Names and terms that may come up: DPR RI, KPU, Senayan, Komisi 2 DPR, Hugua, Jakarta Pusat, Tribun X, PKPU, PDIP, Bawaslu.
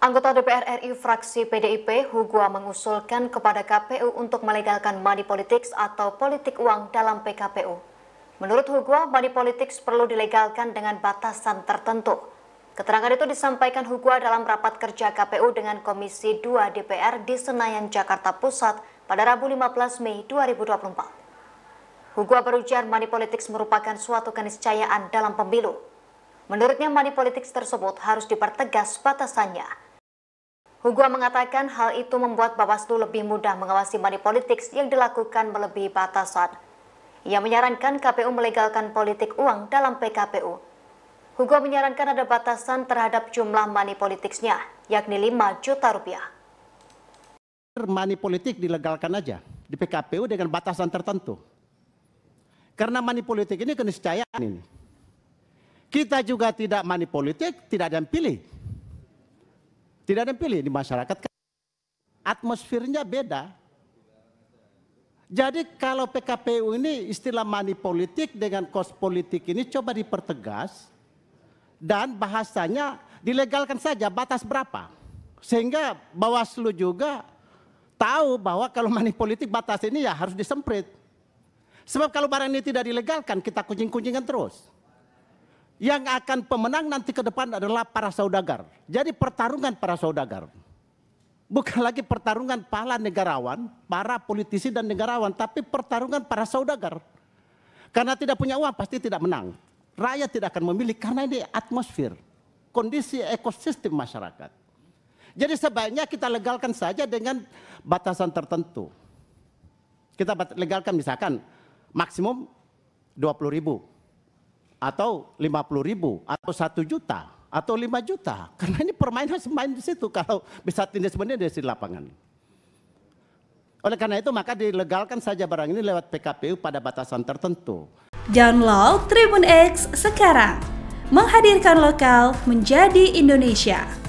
Anggota DPR RI fraksi PDIP, Hugua, mengusulkan kepada KPU untuk melegalkan money politics atau politik uang dalam PKPU. Menurut Hugua, money politics perlu dilegalkan dengan batasan tertentu. Keterangan itu disampaikan Hugua dalam rapat kerja KPU dengan Komisi 2 DPR di Senayan, Jakarta Pusat pada Rabu 15 Mei 2024. Hugua berujar money politics merupakan suatu keniscayaan dalam pemilu. Menurutnya money politics tersebut harus dipertegas batasannya. Hugua mengatakan hal itu membuat Bawaslu lebih mudah mengawasi money politics yang dilakukan melebihi batasan. Ia menyarankan KPU melegalkan politik uang dalam PKPU. Hugua menyarankan ada batasan terhadap jumlah money politics-nya, yakni Rp5 juta. Money politik dilegalkan aja di PKPU dengan batasan tertentu. Karena money politik ini keniscayaan ini. Kita juga tidak money politik, tidak ada yang pilih. Tidak ada yang pilih di masyarakat. Atmosfernya beda. Jadi kalau PKPU ini istilah money politik dengan kos politik ini coba dipertegas. Dan bahasanya dilegalkan saja batas berapa. Sehingga Bawaslu juga tahu bahwa kalau money politik batas ini ya harus disemprit. Sebab kalau barang ini tidak dilegalkan kita kucing-kucingan terus. Yang akan pemenang nanti ke depan adalah para saudagar. Jadi pertarungan para saudagar. Bukan lagi pertarungan para negarawan, para politisi dan negarawan, tapi pertarungan para saudagar. Karena tidak punya uang pasti tidak menang. Rakyat tidak akan memilih karena ini atmosfer, kondisi ekosistem masyarakat. Jadi sebaiknya kita legalkan saja dengan batasan tertentu. Kita legalkan misalkan maksimum 20.000. Atau 50.000, atau 1 juta, atau 5 juta. Karena ini permainan semain di situ, kalau bisa tindas-menindas di lapangan. Oleh karena itu maka dilegalkan saja barang ini lewat PKPU pada batasan tertentu. Download Tribun X sekarang, menghadirkan lokal menjadi Indonesia.